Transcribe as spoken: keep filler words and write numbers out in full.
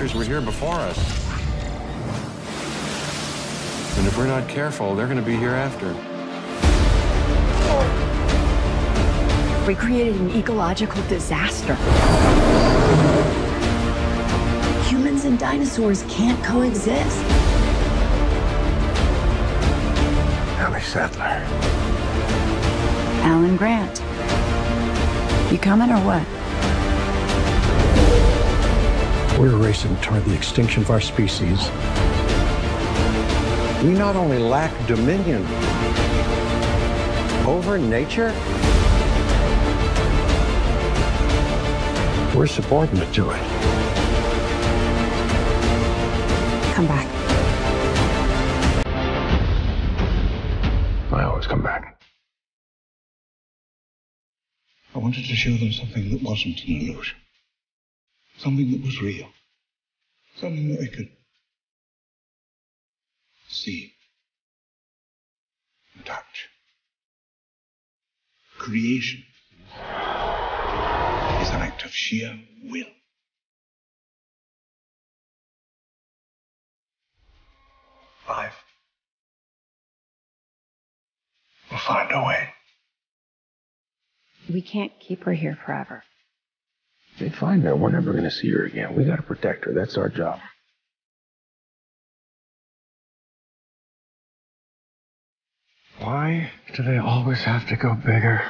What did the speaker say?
monsters were here before us. And if we're not careful, they're going to be here after. We created an ecological disaster. Humans and dinosaurs can't coexist. Ellie Sattler. Alan Grant. You coming or what? We're racing toward the extinction of our species. We not only lack dominion over nature, we're subordinate to it. Come back. I always come back. I wanted to show them something that wasn't an illusion. Something that was real. Something that they could see, and touch. Creation is an act of sheer will. Life will find a way. We can't keep her here forever. They find her, we're never going to see her again. We got to protect her. That's our job. Why do they always have to go bigger?